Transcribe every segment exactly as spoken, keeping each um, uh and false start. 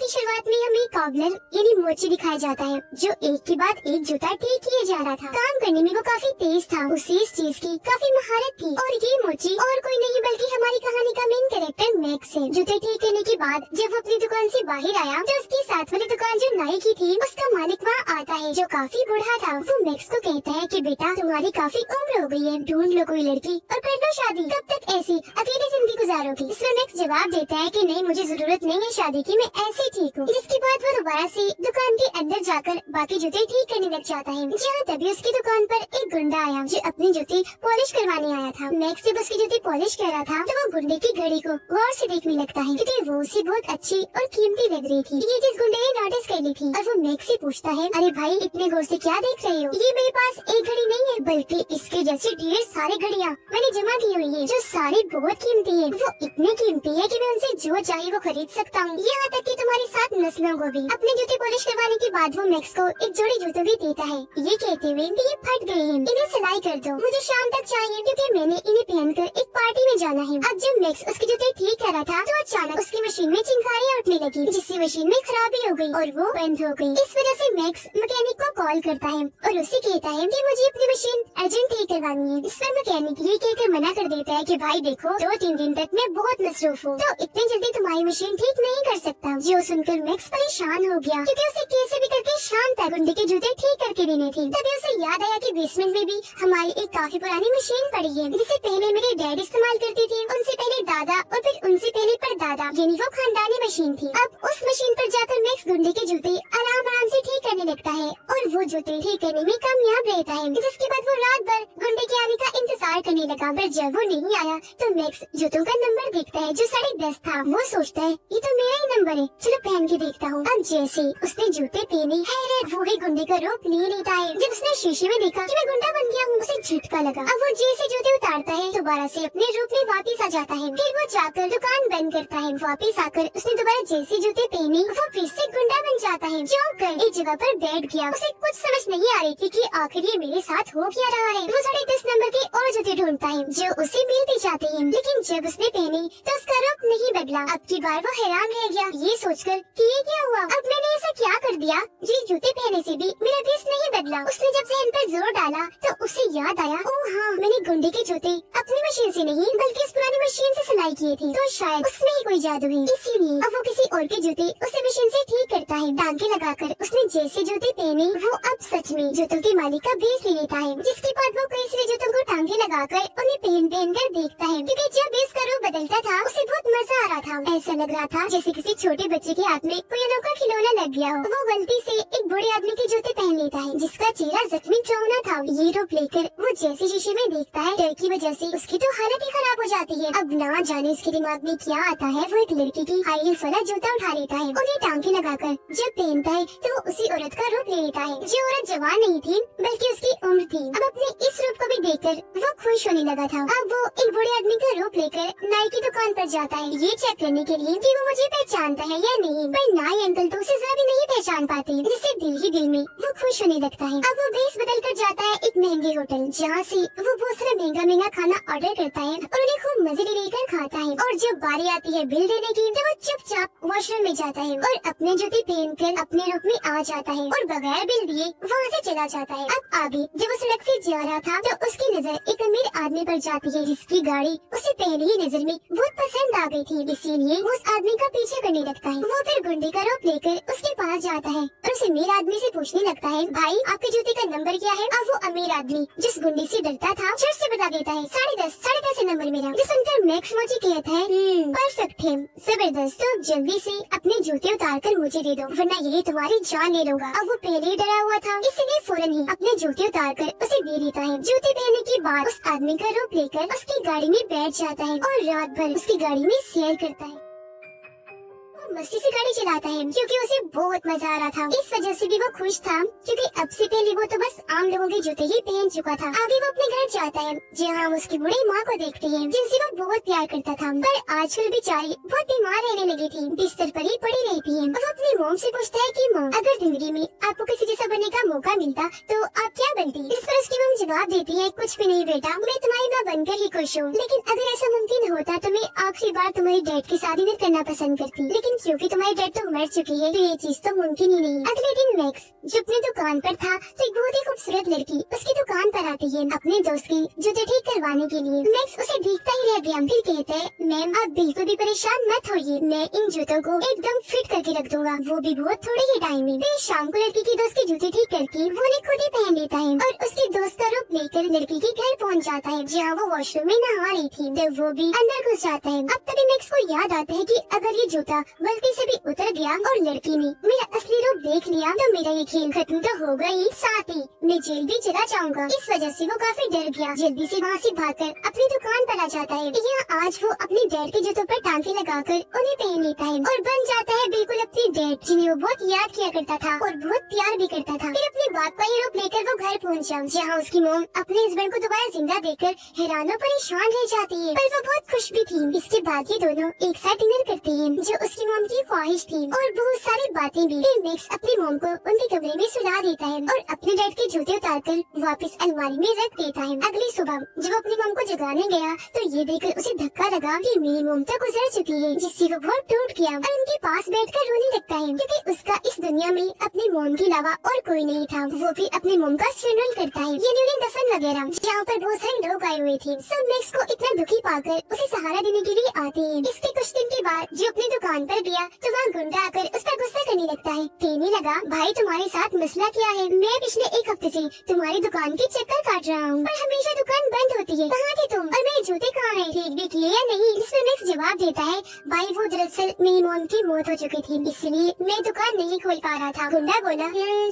की शुरुआत में हमें कॉबलर यानी मोची दिखाया जाता है, जो एक के बाद एक जूता ठीक किए जा रहा था। काम करने में वो काफी तेज था, उसे इस चीज की काफी महारत थी। और ये मोची और कोई नहीं बल्कि हमारी कहानी का मेन कैरेक्टर मैक्स है। जूते ठीक करने के बाद जब वो अपनी दुकान से बाहर आया तो उसकी साथ वाली दुकान जो नाई की थी उसका मालिक वहाँ आता है, जो काफी बूढ़ा था। वो मैक्स को कहता है कि बेटा तुम्हारी काफी उम्र हो गई है, ढूंढ लो कोई लड़की और कर लो शादी, तब तक ऐसी अकेली जिंदगी गुजारोगी। इसमें मैक्स जवाब देता है कि नहीं, मुझे जरूरत नहीं है शादी की, मैं ऐसे ठीक हूँ। जिसके बाद वो दोबारा से दुकान के अंदर जाकर बाकी जूते ठीक करने लग जाता है। यहाँ तभी उसकी दुकान पर एक गुंडा आया जो अपने जूते पॉलिश करवाने आया था। मैक्स जब उसके जूते पॉलिश कर रहा था तो वो गुंडे की घड़ी को गौर से देखने लगता है, क्योंकि वो उसे बहुत अच्छी और कीमती लग रही थी। ये जिस गुंडे ने नोटिस कर ली थी, और वो मैक्स से पूछता है, अरे भाई इतने गौर से क्या देख रहे हो? ये मेरे पास एक घड़ी नहीं है बल्कि इसके जैसी ढेर सारी घड़ियाँ मैंने जमा की हुई है, जो सारी बहुत कीमती है। वो इतनी कीमती है कि मैं उनसे जो चाहिए वो खरीद सकता हूँ, यहाँ तक कि तुम्हारी सात नस्लों को भी। अपने जूते पॉलिश करवाने के बाद वो मैक्स को एक जोड़ी जूते भी देता है, ये कहते हुए कि ये फट गए हैं, इन्हें सिलाई कर दो, मुझे शाम तक चाहिए क्योंकि मैंने इन्हें पहनकर एक पार्टी में जाना है। अब जब मैक्स उसके जूते ठीक कर रहा था तो अचानक उसकी मशीन में चिंगारियाँ उठने लगी, जिससे मशीन में खराबी हो गयी और वो बंद हो गयी। इस वजह से मैक्स मैकेनिक को कॉल करता है और उसे कहता है कि मुझे अपनी मशीन अर्जेंट ठीक करवानी है। इस पर मैकेनिक ये कहकर मना कर देता है कि भाई देखो दो तीन दिन तक मैं बहुत मसरूफ हूँ, तो इतनी जल्दी तुम्हारी मशीन ठीक नहीं कर सकता। जो सुनकर मैक्स परेशान हो गया, क्योंकि उसे कैसे भी करके शाम तक गुंडे के जूते ठीक करके देने थे। तभी उसे याद आया कि बेसमेंट में भी हमारी एक काफी पुरानी मशीन पड़ी है, जिसे पहले मेरे डैड इस्तेमाल करते थे, उनसे पहले दादा और फिर उनसे पहले परदादा, यानी वो खानदानी मशीन थी। अब उस मशीन पर जाकर मैक्स गुंडे के जूते आराम आराम से ठीक करने लगता है और वो जूते ठीक करने में कामयाब रहता है। जिसके बाद वो रात भर गुंडे के आने का इंतजार करने लगा, पर जब वो नहीं आया तो मैक्स जूतों का नंबर देखता है जो साढ़े दस था। वो सोचता है ये तो मेरा ही नंबर है, चलो पहन के देखता हूँ। अब जैसे उसने जूते पहने, हैरत वो ही गुंडे का रूप ले लेता है। जब उसने शीशे में देखा कि मैं गुंडा बन गया हूँ, उसे झटका लगा। अब वो जैसे जूते उतारता है दोबारा से अपने रूप में वापिस आ जाता है। फिर वो जाकर दुकान बंद करता है। वापिस आकर उसने दोबारा जैसे जूते पहने, वो फिर से गुंडा बन जाता है। चौंक कर एक जगह पर बैठ गया, उसे कुछ समझ नहीं आ रही थी कि आखिर ये मेरे साथ हो क्या रहा है। वो साढ़े दस नंबर के और जूते ढूंढता है जो उसे मिलते जाते हैं, लेकिन जब उसने पहने तो उसका रूप नहीं बदला। अब की बार वो हैरान रह गया, ये सोचकर कि ये क्या हुआ, अब मैंने ऐसा क्या कर दिया, ये जूते पहने से भी मेरा फेस नहीं बदला। उसने जब जहन पर जोर डाला तो उसे याद आया, ओ हाँ, मैंने गुंडे के जूते अपनी मशीन से नहीं बल्कि उस पुरानी मशीन से सिलाई किए थे, तो शायद उसमें ही कोई जादू है। इसीलिए अब वो किसी और के जूते उसे मशीन से ठीक करता है। टांके लगाकर उसने जैसे जूते पहने, वो अब सच में जूतों के मालिक का भेष ले लेता है। जिसके बाद वो कई सारे जूतों को टांगे लगाकर उन्हें पहन पहन कर देखता है, क्योंकि जब इसका रूप बदलता था उसे बहुत मजा आ रहा था। ऐसा लग रहा था जैसे किसी छोटे बच्चे के हाथ में कोई अनोखा खिलौना लग गया हो। वो गलती से एक बूढ़े आदमी के जूते पहन लेता है, जिसका चेहरा जख्मी चौना था। ये रूप लेकर वो जैसे शीशे में देखता है, डर की वजह से उसकी तो हालत ही खराब हो जाती है। अब ना जाने उसके दिमाग में क्या आता है, वो एक लड़की की हाई हील्स वाला जूता उठा लेता है, उन्हें टांके लगाकर जब पहनता है तो वो उसी औरत का रूप ले लेता है। जो औरत जवान नहीं थी बल्कि उसकी उम्र थी। अब अपने इस रूप को भी देखकर वो खुश होने लगा था। अब वो एक बूढ़े आदमी का रूप लेकर नाई की दुकान पर जाता है, ये चेक करने के लिए कि वो मुझे पहचानता है या नहीं, पर नाई अंकल तो उसे जरा भी नहीं पहचान पाते, जिससे दिल ही दिल में वो खुश होने लगता है। अब वो भेष बदल कर जाता है एक महंगे होटल, जहाँ से वो बहुत सारा महंगा महंगा खाना ऑर्डर करता है और उन्हें खूब मजे लेकर खाता है। और जब बारी आती है बिल देने की तो वो चुपचाप वॉशरूम में जाता है और अपने जूते पहन कर अपने रूप में आ जाता है और बगैर बिल दिए वहाँ से चला जाता है। अब आगे जब उस लड़के जा रहा था तो उसकी नजर एक अमीर आदमी पर जाती है, जिसकी गाड़ी उसे पहली ही नजर में बहुत पसंद आ गई थी, इसीलिए वो उस आदमी का पीछा करने लगता है। वो फिर गुंडे का रूप लेकर उसके पास जाता है और उस अमीर आदमी से पूछने लगता है, भाई आपके जूते का नंबर क्या है? अब वो अमीर आदमी जिस गुंडे से डरता था झट से बता देता है, साढ़े दस साढ़े दस नंबर मेरा। जिस सुनकर मैक्स मोची कहता है, परफेक्ट है, जबरदस्त, तो जल्दी से अपने जूते उतार कर मुझे दे दो वरना यही तुम्हारी जान ले लूंगा। अब वो पहले ही डरा हुआ था, इसलिए फौरन ही अपने जूते उतार कर उसे दे देता है। जूते पहनने के बाद उस आदमी का रूप लेकर उसकी गाड़ी में बैठ जाता है और रात भर उसकी गाड़ी में सैर करता है। मस्ती से गाड़ी चलाता है क्योंकि उसे बहुत मजा आ रहा था। इस वजह से भी वो खुश था, क्योंकि अब से पहले वो तो बस आम लोगों के जूते ही पहन चुका था। अभी वो अपने घर जाता है, जहाँ उसकी बूढ़ी माँ को देखती है, जिनसे वो बहुत प्यार करता था, पर आजकल बेचारी बहुत बीमार रहने लगी थी, बिस्तर पर ही पड़ी रहती है। वो अपनी मॉम से पूछता है कि मॉम, अगर जिंदगी में आपको किसी जैसा बनने का मौका मिलता तो आप क्या बनती? इस पर उसकी मॉम जवाब देती है, कुछ भी नहीं बेटा, मैं तुम्हारी माँ बनकर ही खुश हूँ, लेकिन अगर ऐसा मुमकिन होता तो मैं आखिरी बार तुम्हारे डैड के साथ डिनर करना पसंद करती, लेकिन क्योंकि तुम्हारी डेड तो मर चुकी है, तो ये चीज तो मुमकिन ही नहीं। अगले दिन मैक्स जो अपनी दुकान पर था, तो एक बहुत ही खूबसूरत लड़की उसकी दुकान पर आती है अपने दोस्त की जूते ठीक करवाने के लिए। मैक्स उसे देखता ही रह गया, फिर कहते हैं मैम आप बिल्कुल भी परेशान मत होइए, मैं इन जूतों को एकदम फिट करके रख दूंगा, वो भी बहुत थोड़े ही टाइम में। फिर शाम को लड़की के दोस्त के जूते ठीक करके वो उन्हें खुद ही पहन लेता है और उसके दोस्त का रूप लेकर लड़की के घर पहुँच जाता है जहाँ वो वॉशरूम में नहा रही थी, तो वो भी अंदर घुस जाता है। अब तभी मैक्स को याद आता है कि अगर ये जूता गलती से भी उतर गया और लड़की ने मेरा असली रूप देख लिया तो मेरा ये खेल खत्म तो होगा ही, साथ ही मैं जेल भी चला जाऊंगा। इस वजह से वो काफी डर गया, जल्दी से वहाँ से भागकर अपनी दुकान पर आ जाता है। यहाँ आज वो अपने डैड के जूतों पर टांके लगाकर उन्हें पहन लेता है और बन जाता है बिल्कुल अपने डैड जिन्हें वो बहुत याद किया करता था और बहुत प्यार भी करता था। फिर अपने बाप का ये रूप लेकर वो घर पहुँचा जहाँ उसकी मोम अपने हस्बैंड को दोबारा जिंदा देखकर हैरान और परेशान रह जाती है, पर वो बहुत खुश भी थी। इसके बाद ये दोनों एक साथ डिनर करते हैं जो उसकी मोम की ख्वाहिश थी और बहुत सारी बातें भी। फिर मैक्स अपनी मोम को उनके कमरे में सुला देता है और अपने डैड के जूते उतार कर वापस अलमारी में रख देता है। अगली सुबह जब अपनी मोम को जगाने गया तो ये देखकर उसे धक्का लगा कि मेरी मोम तो गुजर चुकी है, जिससे वो बहुत टूट गया और उनके पास बैठकर रोने लगता है क्योंकि उसका इस दुनिया में अपनी मोम के अलावा और कोई नहीं था। वो भी अपनी मोम का फ्यूनरल करता है यानी उन्हें दफन वगैरह, जहाँ पर बहुत सारे लोग आए हुए थे। सब मैक्स को इतना दुखी पाकर उसे सहारा देने के लिए आते हैं। इसके कुछ दिन के बाद जो अपनी दुकान पर गया तो वहाँ गुंडा आकर उस पर गुस्सा करने लगता है, कहने लगा भाई तुम्हारे साथ मसला क्या है, मैं पिछले एक हफ्ते से तुम्हारी दुकान के चक्कर काट रहा हूँ पर हमेशा दुकान बंद होती है, कहाँ थे तुम और मेरे जूते कहाँ हैं, ठीक भी किए या नहीं। इसमें मैक्स जवाब देता है भाई वो दरअसल मेरी मोम की मौत हो चुकी थी, इसलिए मैं दुकान नहीं खोल पा रहा था। गुंडा बोला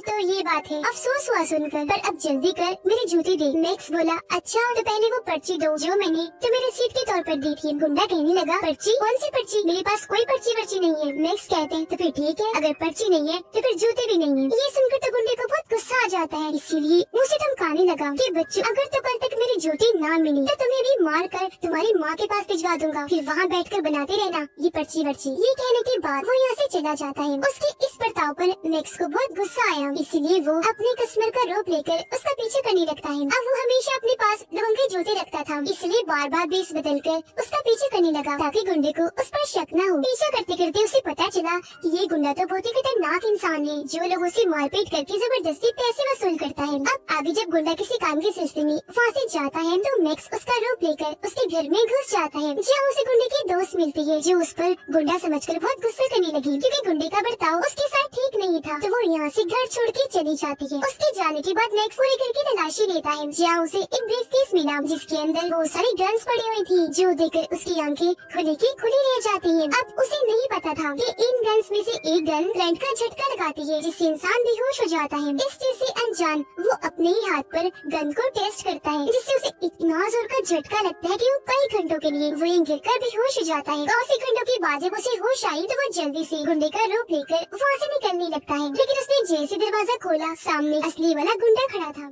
तो ये बात है, अफसोस हुआ सुनकर, पर अब जल्दी कर मेरे जूते दे। मैक्स बोला अच्छा तो पहले वो पर्ची दो जो मैंने तुम्हें रिसीट के तौर पर दी थी। गुंडा कहने लगा पर्ची, कौन सी पर्ची, मेरे पास कोई पर्ची वर्ची नहीं है। मैक्स कहते हैं तो फिर ठीक है, अगर पर्ची नहीं है तो फिर जूते भी नहीं है। ये सुनकर तो गुंडे को बहुत गुस्सा आ जाता है, इसीलिए उसे धमकाने लगा कि बच्चों अगर तो कल तक मेरे जूते ना मिले तो तुम्हें भी मार कर तुम्हारी माँ के पास भिजवा दूंगा, फिर वहाँ बैठकर बनाते रहना ये पर्ची वर्ची। ये कहने के बाद वो यहाँ से चला जाता है। उसके इस बर्ताव पर मैक्स को बहुत गुस्सा आया, इसीलिए वो अपने कस्टमर का रोप लेकर उसका पीछे करने लगता है। अब वो हमेशा अपने पास लंबे जूते रखता था, इसलिए बार बार बेस बदल कर उसका पीछे करने लगा ताकि गुंडे को उस पर शक न हो। पीछा करते करते उसे पता चला कि ये गुंडा तो बहुत ही खतरनाक इंसान है जो लोगों से मारपीट करके जबरदस्ती पैसे वसूल करता है। अब आगे जब गुंडा किसी काम के सिलसिले में फांसी जाता है तो मैक्स उसका रूप लेकर उसके घर में घुस जाता है जहाँ उसे गुंडे की दोस्त मिलती है जो उस पर गुंडा समझकर बहुत गुस्सा करने लगी क्योंकि गुंडे का बर्ताव उसके साथ ठीक नहीं था, तो वो यहाँ से घर छोड़ के चली जाती है। उसके जाने के बाद मैक्स पूरे घर की तलाशी लेता है जहाँ उसे एक ब्रीफकेस मिला जिसके अंदर बहुत सारी गन्स पड़ी हुई थी जो देखकर उसकी आंखें खुली की खुली रह जाती है। अब उसे नहीं पता था कि इन गन्स में से एक गन करंट का झटका लगाती है जिससे इंसान बेहोश हो जाता है। इस चीज से अनजान वो अपने ही हाथ पर गन को टेस्ट करता है जिससे उसे इतना जोर का झटका लगता है कि वो कई घंटों के लिए वो गिर कर बेहोश हो जाता है। काफी घंटों के बाद जब उसे होश आई तो वो जल्दी से गुंडे का रूप लेकर वहाँ से निकलने लगता है, लेकिन उसने जैसे दरवाजा खोला सामने असली वाला गुंडा खड़ा था।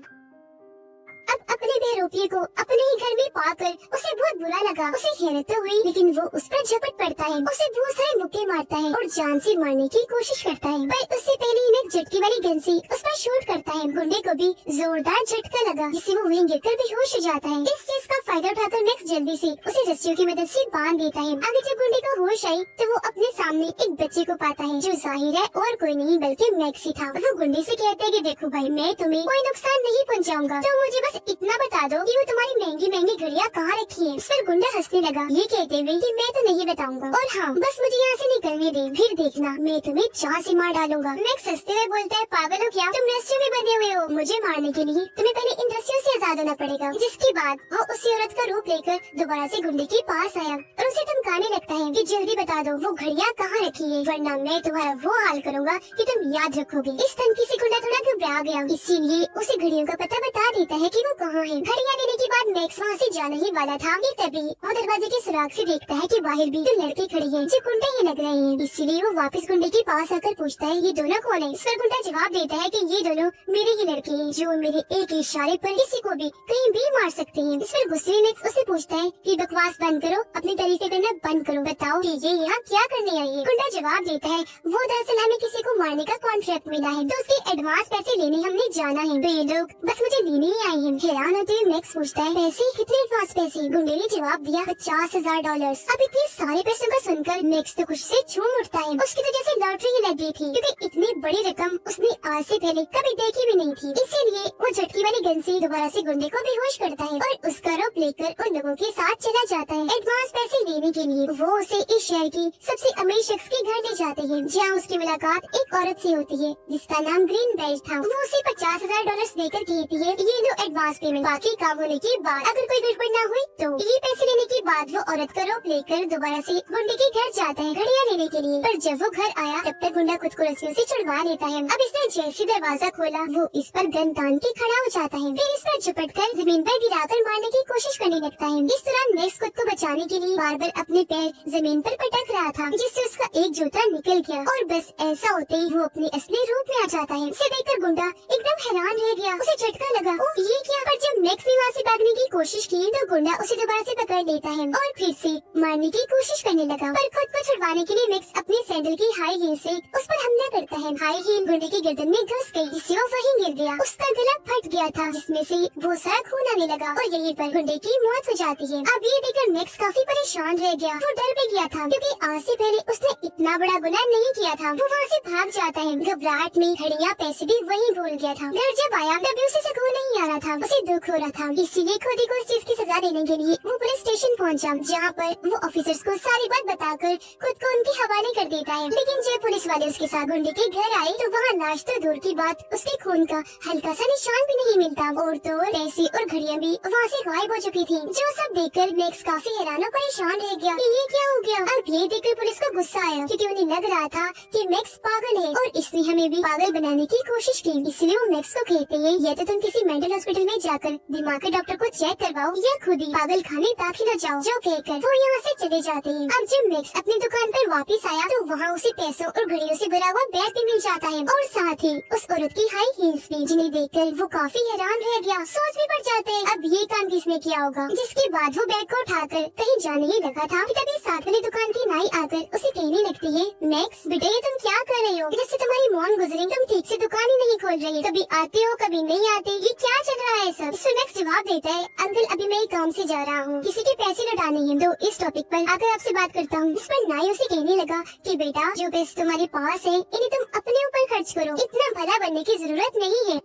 अब अपने बेरोपिये को अपने ही घर में पाकर उसे बहुत बुरा लगा, उसे हैरत तो हुई लेकिन वो उस पर झपट पड़ता है, उसे बहुत सारे मुक्के मारता है और जान से मारने की कोशिश करता है, पर उससे पहले ही एक झटके वाली गन से उस पर शूट करता है। गुंडे को भी जोरदार झटका लगा जिससे वो वहीं गिरकर बेहोश हो जाता है। इस चीज का फायदा उठाकर मैक्स जल्दी से उसे रस्सियों की मदद से बांध देता है। आगे जब गुंडे को होश आई तो वो अपने सामने एक बच्चे को पाता है जो जाहिर है और कोई नहीं बल्कि मैक्स ही था। वो गुंडे से कहता है कि देखो भाई मैं तुम्हें कोई नुकसान नहीं पहुँचाऊंगा, तो मुझे बस इतना बता दो कि वो तुम्हारी महंगी महंगी घड़ियाँ कहाँ रखी है। इस पर गुंडा हंसने लगा ये कहते हुए कि मैं तो नहीं बताऊंगा और हाँ बस मुझे यहाँ से निकलने दे, फिर देखना मैं तुम्हें चाँद से मार डालूंगा। मैक्स हंसते हुए बोलता है पागल हो क्या, तुम रस्सियों में बंधे हुए हो, मुझे मारने के लिए तुम्हें पहले इन रस्सियों से आजाद होना पड़ेगा। जिसके बाद वो उसी औरत का रूप लेकर दोबारा से गुंडे के पास आया और उसे धमकाने लगता है कि जल्दी बता दो वो घड़ियाँ कहाँ रखी है वरना मैं तुम्हारा वो हाल करूँगा कि तुम याद रखोगे। इस धमकी से गुंडा थोड़ा घबरा गया, इसीलिए उसे घड़ियों का पता बता देता है कि वो कहाँ है। घड़ियाँ लेने के बाद मैक्स वहाँ से जाने ही वाला था कि तभी वो दरवाजे की सुराख से देखता है कि बाहर भी दो लड़के खड़ी हैं जो गुंडे ही लग रहे हैं, इसीलिए वो वापस गुंडे के पास आकर पूछता है ये दोनों कौन है। इस पर गुंडा जवाब देता है कि ये दोनों मेरे ही लड़के हैं जो मेरे एक इशारे पर किसी को भी कहीं भी मार सकते हैं। इस पर गुस्से में मैक्स उसे पूछता है कि बकवास बंद करो, अपनी तरीके करना बंद करो, बताओ कि ये यहाँ क्या करने आई है। गुंडा जवाब देता है वो दरअसल हमें किसी को मारने का कॉन्ट्रैक्ट मिला है तो उसके एडवांस पैसे लेने हमने जाना है, तो ये लोग बस मुझे लेने ही आए हैं। हैरान होते हुए मैक्स पूछता है, पैसे? कितने एडवांस पैसे? गुंडेली जवाब दिया, पचास हजार डॉलर्स। अब इतने सारे पैसों का सुनकर मैक्स तो खुशी से झूम उठता है। उसकी तो जैसे लॉटरी ही लग गई थी, क्योंकि इतनी बड़ी रकम उसने आज से पहले कभी देखी भी नहीं थी। इसीलिए वो झटकी वाली गन से दोबारा से गुंडे को बेहोश करता है और उसका रोप लेकर उन लोगों के साथ चला जाता है एडवांस पैसे लेने के लिए। वो उसे इस शहर की सबसे अमीर शख्स के घर ले जाते हैं, जहाँ उसकी मुलाकात एक औरत से होती है जिसका नाम ग्रीन बेल्ट था। वो उसे पचास हजार डॉलर देकर कहती है, ये लो एडवांस पेमेंट, बाकी काम होने के बाद अगर कोई गड़बड़ न हुई तो। ये पैसे लेने के बाद वो औरत का रोप लेकर दोबारा से गुंडे के घर जाता है घड़ियां लेने के लिए। पर जब वो घर आया तब तक गुंडा खुद को रस्सियों से छुड़वा लेता है। अब इसने जैसे दरवाजा खोला वो इस पर गन तान के खड़ा हो जाता है, फिर इस पर झपट कर जमीन पर गिराकर मारने की कोशिश करने लगता है। इस दौरान मैक्स खुद को बचाने के लिए बार बार अपने पैर जमीन पर पटक रहा था, जिससे उसका एक जूता निकल गया और बस ऐसा होते ही वो अपने असली रूप में आ जाता है। इसे देखकर गुंडा एकदम हैरान रह गया, उसे झटका लगा, ओ ये क्या? पर जब मैक्स ने वहाँ से भागने की कोशिश की तो गुंडा उसे दोबारा से पकड़ लेता है और फिर से मारने की कोशिश करने लगा। पर खुद को छुड़वाने के लिए मैक्स अपने सैंडल की हाई हील से उस पर हमला करता है। हाई हील गुंडे की गर्दन में घुस गई, जिससे वो वहीं गिर गया। उसका गला फट गया था, जिसमें से वो सारा खून आने लगा और यहीं पर गुंडे की मौत हो जाती है। अब ये देखकर मैक्स काफी परेशान रह गया, वो डर भी गया था क्योंकि आज से पहले उसने इतना बड़ा गुनाह नहीं किया था। वो वहाँ से भाग जाता है, घबराहट में घड़ियां पैसे भी वहीं भूल गया था। घर जब आया तब उसे सुकून नहीं आ रहा था, उसे दुख हो रहा था। इसीलिए खुद ही को उस चीज की सजा देने के लिए वो पुलिस स्टेशन पहुंचा, जहाँ पर वो ऑफिसर्स को सारी बात बताकर खुद को उनके हवाले कर देता है। लेकिन जब पुलिस वाले उसके साथ गुंडे के घर आए तो वहाँ लाश तो दूर की बात, उसके खून का हल्का सा निशान भी नहीं मिलता और तो पैसे और घड़ियां भी वहाँ से गायब हो चुकी थी। जो सब देखकर मैक्स काफी हैरान और परेशान रह गया, ये क्या हो गया? अब ये देखकर पुलिस को गुस्सा आया, क्योंकि उन्हें लग रहा था कि मैक्स पागल है और इसने हमें भी पागल बनाने की कोशिश की। इसलिए वो मैक्स को कहते हैं, या तो तुम किसी मेंटल हॉस्पिटल में जाकर दिमाग के डॉक्टर को चेक करवाओ या खुद ही पागल खाने दाखिल हो जाओ। जो कहकर वो यहाँ से चले जाते हैं। अब जब मैक्स अपनी दुकान पर वापस आया तो वहाँ उसे पैसों और घड़ियों से भरा हुआ बैग भी मिल जाता है और साथ ही उस औरत की हाई हील्स भी, जिन्हें देखकर वो काफी हैरान रह गया। सोच भी पड़ जाते हैं अब ये काम किसने किया होगा, जिसके बाद वो बैग को उठाकर कहीं जाने ही लगा था कि तभी साथ वाली दुकान की नाई आकर उसे कहने लगती है, मैक्स बेटा ये तुम क्या कर रहे हो? जैसे तुम्हारी मॉम गुजरी तुम ठीक से दुकान ही नहीं खोल रही, कभी आते हो कभी नहीं आते, ये क्या चल रहा है सब? इसमें मैक्स जवाब देता है, अंकल अभी मैं काम से जा रहा हूँ, किसी के पैसे लौटाने हैं तो इस टॉपिक पर आकर आपसे बात करता हूँ। इस पर नाई उसे कहने लगा कि बेटा जो पैसे तुम्हारे पास है इन्हें तुम अपने ऊपर खर्च करो, इतना भला बनने की जरूरत नहीं है।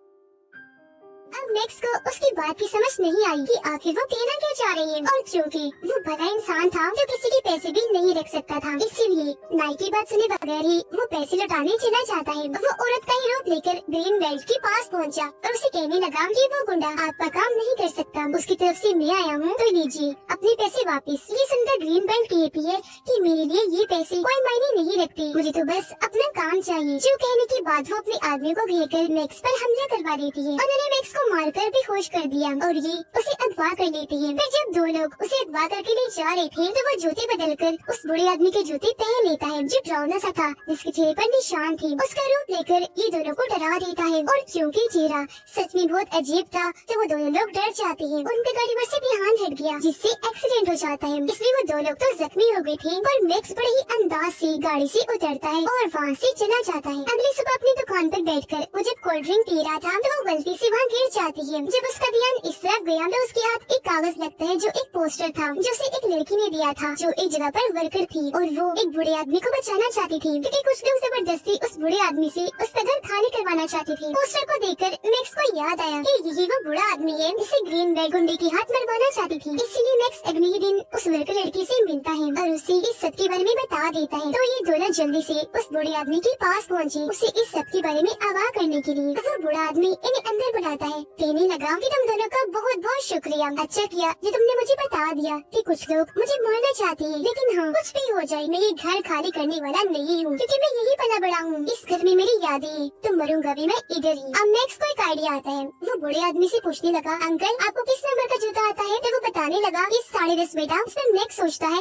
अब मैक्स को उसकी बात की समझ नहीं आई कि आखिर वो कहना क्या चाह रही है, और क्योंकि वो भला इंसान था जो किसी के पैसे भी नहीं रख सकता था, इसीलिए नाई की बात सुने बगैर ही वो पैसे लौटाने चला जाता है। वो औरत का ही रोप लेकर ग्रीन बेल्ट के पास पहुंचा और उसे कहने लगा कि वो गुंडा आपका काम नहीं कर सकता, उसकी तरफ से मैं आया हूँ, तो लीजिए अपने पैसे वापस। ये सुनकर ग्रीन बेल्ट कहती है कि मेरे लिए ये पैसे कोई मायने नहीं रखते, मुझे तो बस अपना काम चाहिए। जो कहने के बाद वो अपने आदमी को घेरकर मैक्स पर हमला करवा देती है, उन्होंने मैक्स मारकर बेहोश कर दिया और ये उसे अगवा कर लेती है। फिर जब दो लोग उसे अगवा करके ले जा रहे थे तो वो जूते बदलकर उस बुढ़े आदमी के जूते पहन लेता है जो डरावना सा था, जिसके चेहरे पर निशान थे। उसका रूप लेकर ये दोनों को डरा देता है और क्योंकि चेहरा सच में बहुत अजीब था तो वो दोनों लोग डर जाते हैं। उनके गाड़ी पर से बिहान हट गया, जिससे एक्सीडेंट हो जाता है, इसलिए वो दो लोग तो जख्मी हो गए थे। पर मैक्स बड़े ही अंदाज से गाड़ी से उतरता है और वहाँ से चला जाता है। अगली सुबह अपनी दुकान पर बैठकर वो जब कोल्ड ड्रिंक पी रहा था तो वो गलती से वहाँ गिर जाती है। जब उसका ध्यान इस तरफ गया तो उसके हाथ एक कागज लगता है जो एक पोस्टर था, जो उसे एक लड़की ने दिया था जो एक जगह पर वर्कर थी और वो एक बुढ़े आदमी को बचाना चाहती थी, क्योंकि कुछ लोग जबरदस्ती उस बुढ़े आदमी से उसका घर खाली करवाना चाहती थी। पोस्टर को देखकर मैक्स को याद आया कि यही वो बुढ़ा आदमी है जिसे ग्रीन बेल्ट गुंडे के हाथ मरवाना चाहती थी। इसीलिए मैक्स अगले ही दिन उस वर्कर लड़की से मिलता है और उसे इस सब के बारे में बता देता है। तो ये दोनों जल्दी से उस बुढ़े आदमी के पास पहुँचे उसे इस सब के बारे में आगाह करने के लिए। वो बुढ़ा आदमी इन्हें अंदर बुलाता है, कहने लगा कि तुम दोनों का बहुत बहुत शुक्रिया, अच्छा किया जो तुमने मुझे बता दिया कि कुछ लोग मुझे मारना चाहते हैं, लेकिन हाँ कुछ भी हो जाए मैं ये घर खाली करने वाला नहीं हूँ, क्योंकि मैं यही पला बड़ा हूँ, इस घर में मेरी यादें हैं, तो मरूंगा भी मैं इधर ही। अब मैक्स को एक आइडिया आता है, वो बुढ़े आदमी से पूछने लगा, अंकल आपको किस नंबर का जूता आता है? तो वो बताने लगा कि साढ़े दस। बेटा उस पर मैक्स सोचता है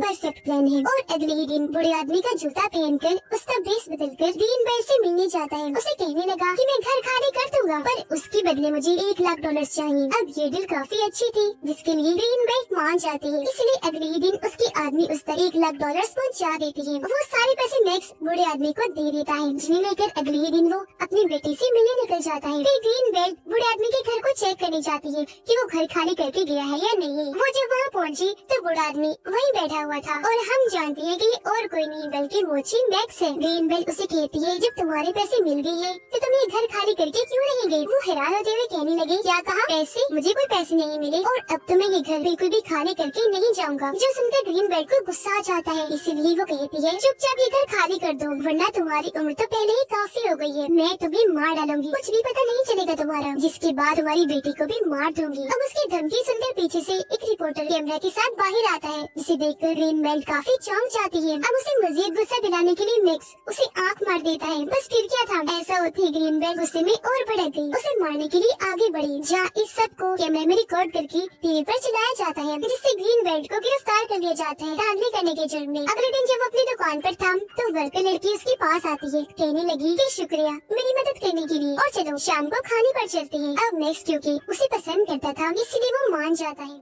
परफेक्ट प्लान है, और अगले ही दिन बुढ़े आदमी का जूता पहन कर उसका बेस बदल कर ग्रीन बेल्ट से मिलने जाता है। उसे कहने लगा कि मैं घर खाली कर दूंगा पर उसकी बदले मुझे एक लाख डॉलर चाहिए। अब ये डील काफी अच्छी थी जिसके लिए ग्रीन बेल्ट मान जाते हैं, इसलिए अगले ही दिन उसके आदमी उस तक एक लाख डॉलर्स पहुंचा देती है। वो सारे पैसे मैक्स बुढ़े आदमी को दे देता है, जिन्हें लेकर अगले ही दिन वो अपनी बेटी से मिलने निकल जाता है। फिर ग्रीन बेल्ट बूढ़े आदमी के घर को चेक करने जाती है कि वो घर खाली करके गया है या नहीं। वो जब वहाँ पहुँची तो बूढ़ा आदमी वहीं बैठा हुआ था और हम जानते हैं कि ये और कोई नहीं बल्कि मोची मैक्स है। ग्रीन बेल्ट उसे कहती है जब तुम्हारे पैसे मिल गए है तो तुम ये घर खाली करके क्यों नहीं गयी। वो हैरान होते हुए कहने लगे क्या कहा पैसे, मुझे कोई पैसे नहीं मिले और अब तो मैं ये घर बिल्कुल भी खाली करके नहीं जाऊँगा। जो सुनकर ग्रीन बेल्ट को गुस्सा आ जाता है, इसीलिए वो कहती है चुपचाप ये घर खाली कर दो वरना तुम्हारी उम्र तो पहले ही काफी हो गई है, मैं तुम्हें मार डालूंगी, कुछ भी पता नहीं चलेगा तुम्हारा, जिसके बाद तुम्हारी बेटी को भी मार दूंगी। अब उसकी धमकी सुनकर पीछे से एक रिपोर्टर कैमरा के साथ बाहर आता है जिसे देखकर ग्रीन बेल्ट काफी चौंक जाती है। अब उसे मजीद गुस्सा दिलाने के लिए मैक्स उसे आँख मार देता है। बस फिर क्या था, ऐसा होती ग्रीन बेल्ट गुस्से में और भड़क गयी, उसे मारने के लिए आगे बढ़ी जहाँ इस सब को कैमरे में रिकॉर्ड करके टीवी पर चलाया जाता है जिससे ग्रीन बेल्ट को गिरफ्तार कर लिया जाता है धांधली करने के जुर्म में। अगले दिन जब अपनी दुकान पर था तो वर्कर लड़की उसके पास आती है, कहने लगी कि शुक्रिया मेरी मदद करने के लिए और चलो शाम को खाने पर चलते हैं। अब मैक्स क्योंकि उसे पसंद करता था इसलिए वो मान जाता है।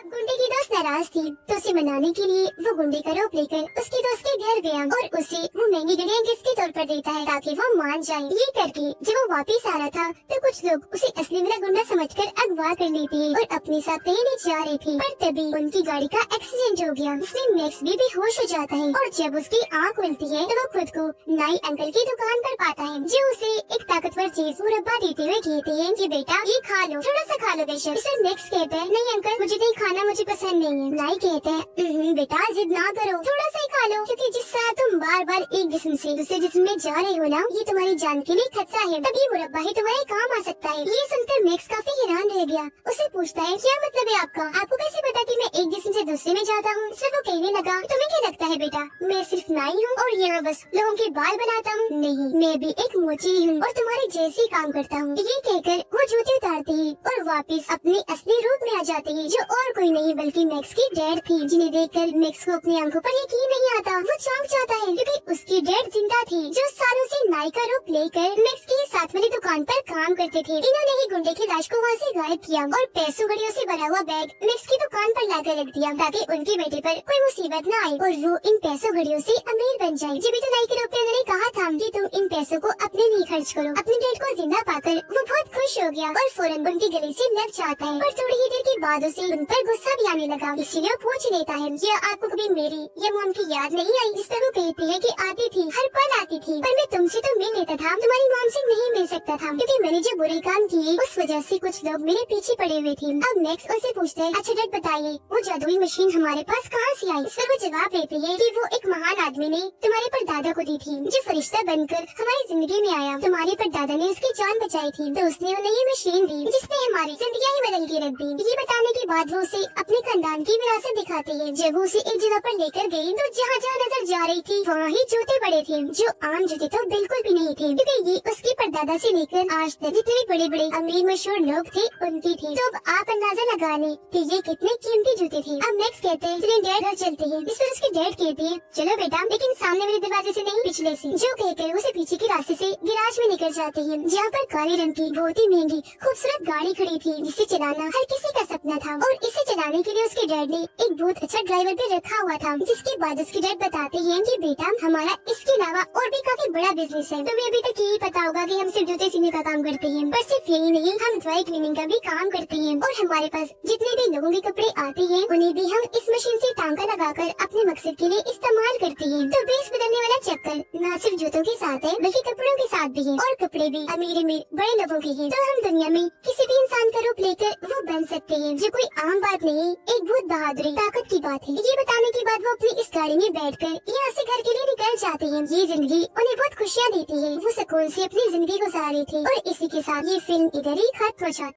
अब गुंडे की दोस्त नाराज थी तो उसे मनाने के लिए वो गुंडे का रूप लेकर उसके दोस्त के घर गया और उसे वो महंगी घड़ियां गिफ्ट के तौर पर देता है ताकि वो मान जाए। ये करके जब वो वापस आ रहा था तो कुछ लोग उसे असली वाला गुंडा समझकर अगवा कर लेते हैं और अपने साथ कहीं नहीं जा रही थी पर तभी उनकी गाड़ी का एक्सीडेंट हो गया जिसमें मैक्स भी बेहोश हो जाता है और जब उसकी आँख खुलती है तो वो खुद को नाई अंकल की दुकान पर पाता है जो उसे एक ताकतवर चीज मुरब्बा देते हुए कहते हैं कि बेटा ये खा लो, थोड़ा सा खा लो बेशक। फिर मैक्स कहता है नहीं अंकल मुझे नहीं खाना, मुझे पसंद नहीं है। नाई कहते हैं बेटा जिद ना करो, थोड़ा सा ही खा लो क्योंकि जिस साथ तुम बार बार एक जिस्म से दूसरे जिस्म में जा रहे हो ना ये तुम्हारी जान के लिए खतरा है, तभी मुरब्बा ही तुम्हारे काम आ सकता है। ये सुनकर मैक्स काफी हैरान रह गया, उसे पूछता है क्या मतलब है आपका, आपको कैसे पता कि मैं एक जिस्म से दूसरे में जाता हूँ। सिर्फ वो कहने लगा तुम्हें क्या लगता है बेटा मैं सिर्फ नाई हूँ और यहाँ बस लोगों के बाल बनाता हूँ, नहीं मैं भी एक मोची हूँ और तुम्हारे जैसे काम करता हूँ। ये कहकर वो जूते उतारती है और वापिस अपने असली रूप में आ जाती है जो और कोई नहीं बल्कि मैक्स की डैड थी जिन्हें देखकर मैक्स को अपनी आंखों पर यकीन नहीं आता। वो चौंक जाता है क्योंकि उसकी डैड जिंदा थी जो सालों से नाई का रूप लेकर मैक्स के साथ वाली दुकान पर काम करते थे। इन्होंने ही गुंडे की लाश को वहाँ से गायब किया और पैसों घड़ियों से भरा हुआ बैग मैक्स की दुकान पर लाकर रख दिया ताकि उनके बेटे पर कोई मुसीबत न आए और वो इन पैसों घड़ियों से अमीर बन जाए। जब तो नाई के रूप में उन्होंने कहा था कि तुम इन पैसों को अपने लिए खर्च करो, अपने डैड को जिंदा पाकर वो बहुत खुश हो गया और फौरन उनकी गले से लग जाता है और थोड़ी ही देर के बाद उसे उन पर गुस्सा भी आने लगा इसीलिए पूछ लेता है क्या आपको कभी मेरी या मॉम की याद नहीं आई। इस तरह वो कहती है कि आती थी, हर पल आती थी पर मैं तुमसे तो मिल लेता था, तुम्हारी मॉम से नहीं मिल सकता था क्योंकि मैंने जो बुरे काम किए उस वजह से कुछ लोग मेरे पीछे पड़े हुए थे। अब मैक्स उसे पूछते है अच्छा डैड बताइए वो जादुई मशीन हमारे पास कहाँ से आई। इस पर वो जवाब देती है कि वो एक महान आदमी ने तुम्हारे परदादा को दी थी जो फरिश्ता बनकर हमारी जिंदगी में आया, तुम्हारे परदादा ने उसकी जान बचाई थी तो उसने उन्हें ये मशीन दी जिसने हमारी जिंदगी ही बदल के रख दी। ये बताने के बाद वो उसे अपने खानदान की विरासत दिखाती है। जब वो उसे एक जगह पर लेकर गई तो जहाँ जहाँ नजर जा रही थी वहाँ ही जूते पड़े थे जो आम जूते तो बिल्कुल भी नहीं थे क्योंकि ये उसके परदादा से लेकर आज तक जितने बड़े बड़े अमीर मशहूर लोग थे उनकी थी। तो अब आप अंदाजा लगा लें कि ये कितने कीमती जूते थे। अब मैक्स कहते हैं चलिए डैड घर चलते हैं। इस पर उसकी डैड कहती है चलो बेटा लेकिन सामने वाले दरवाजे से नहीं पिछले से, जो कहकर उसे पीछे के रास्ते से गिराज में निकल जाते हैं जहाँ पर काले रंग की बहुत ही महंगी खूबसूरत गाड़ी खड़ी थी जिसे चलाना हर किसी का सपना था और इसे चलाने के लिए उसके डैड ने एक बहुत अच्छा ड्राइवर भी रखा हुआ था। जिसके बाद उसके डैड बताते हैं कि बेटा हमारा इसके अलावा और भी काफी बड़ा बिजनेस है, तुम्हें अभी तक यही पता होगा कि हम सिर्फ जूते सीने का काम करते हैं पर सिर्फ यही नहीं हम ड्राई क्लीनिंग का भी काम करते हैं और हमारे पास जितने भी लोगों के कपड़े आते हैं उन्हें भी हम इस मशीन से टांका लगाकर अपने मकसद के लिए इस्तेमाल करते हैं। तो बेस बदलने वाला चक्कर न सिर्फ जूतों के साथ है बल्कि कपड़ों के साथ भी है और कपड़े भी अमीर अमीर बड़े लोगों के हैं। तो हम दुनिया में किसी भी इंसान का रूप लेकर वो बन सकते हैं जो कोई आम बात नहीं, एक बहुत बहादुरी ताकत की बात है। ये बताने के बाद वो अपनी इस गाड़ी में बैठकर यहाँ से घर के लिए निकल जाते हैं। ये जिंदगी उन्हें बहुत खुशियाँ देती है, वो सुकून से अपनी जिंदगी गुजार रहे थे और इसी के साथ ये फिल्म इधर ही खत्म हो जाती है।